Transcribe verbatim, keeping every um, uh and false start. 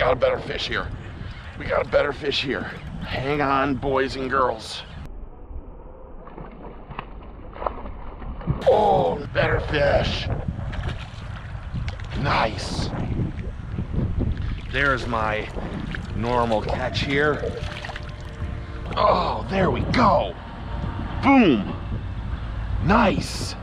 got a better fish here. We got a better fish here. Hang on, boys and girls. Oh, better fish. Nice. There's my normal catch here. Oh, there we go. Boom. Nice.